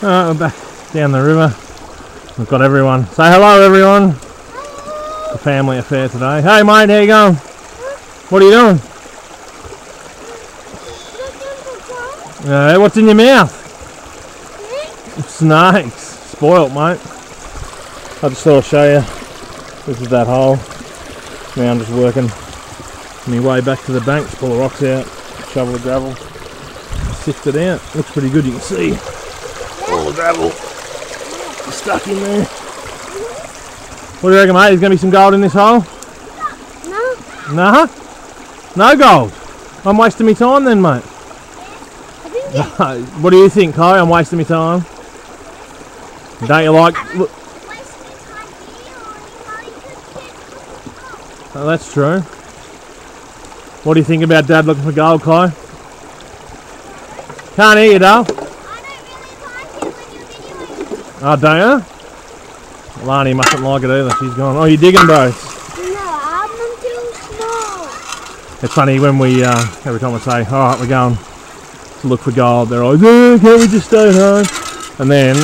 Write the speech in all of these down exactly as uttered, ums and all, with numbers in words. Uh, we're back down the river. We've got everyone. Say hello, everyone. Hello. The family affair today. Hey, mate, how you going? What are you doing? Uh, what's in your mouth? Snakes. Snakes. Spoilt, mate. I just thought I'd show you. This is that hole. Now I'm just working my way back to the bank, just pull the rocks out, shovel the gravel, sift it out. Looks pretty good, you can see all the gravel stuck in there. What do you reckon, mate? Is there going to be some gold in this hole? No. Nah? No gold? I'm wasting my time then, mate. What do you think, Chloe? I'm wasting my time. Don't you like... Look. Oh, that's true. What do you think about Dad looking for gold, Chloe? Can't hear you, Dale. I don't really like it when you're digging it. Oh, don't you? Lani mustn't like it either. She's gone. Oh, you're digging, bro? No, I'm too small. It's funny when we, uh, every time I say, alright, we're going to look for gold, they're always, oh, can't we just stay home? And then,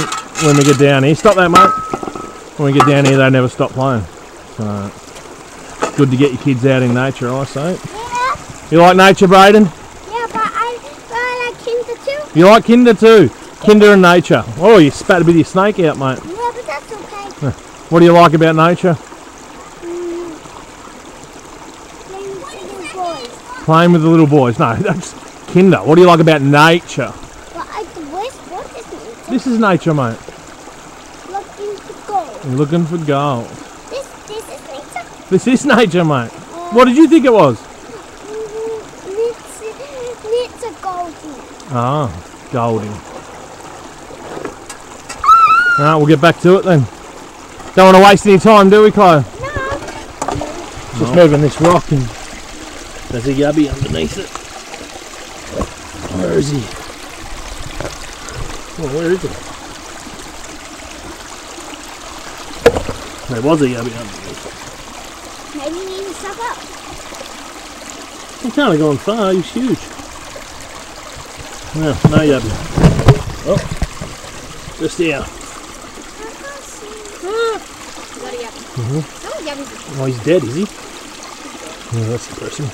when we get down here, stop that, mate. When we get down here, they never stop playing. So, it's good to get your kids out in nature, I say. Yeah. You like nature, Braden? Yeah, but I, but I like kinder too. You like kinder too? Kinder and nature. Oh, you spat a bit of your snake out, mate. Yeah, but that's okay. What do you like about nature? Mm. Playing with the little boys. Playing with the little boys. No, that's kinder. What do you like about nature? Well, I, the boys, what is nature? This is nature, mate. Looking for gold. You're looking for gold. This, this is nature? This is nature, mate. Uh, what did you think it was? It's a golding. Ah, golding. Ah! Alright, we'll get back to it then. Don't want to waste any time, do we, Chloe? No. Just no. Moving this rock and there's a yubby underneath it. Where is he? Oh, where is he? There was a yubby underneath it. Maybe you need to suck up. He can't have gone far, he's huge. No, no yubby. Oh, just here. I can't see. Ah, got a yubby. Mm-hmm. No yubby. Oh, he's dead, is he? He's dead. Oh, that's depressing.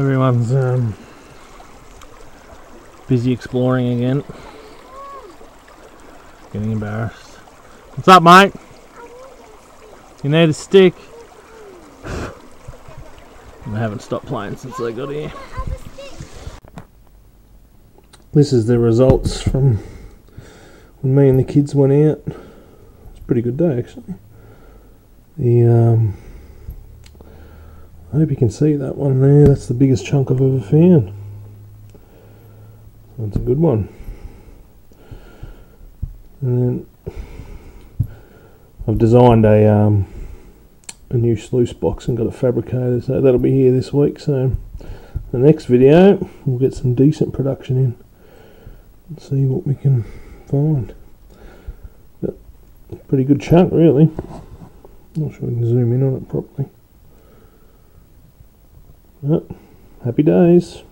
Everyone's um, busy exploring again. Getting embarrassed. What's up, mate? You need a stick? I haven't stopped playing since I got here. This is the results from when me and the kids went out. It's a pretty good day, actually. The um, I hope you can see that one there. That's the biggest chunk I've ever found. That's a good one. And then I've designed a um. a new sluice box and got a fabricator, so that'll be here this week. So the next video we'll get some decent production in and see what we can find. But pretty good chunk really. Not sure we can zoom in on it properly. But happy days.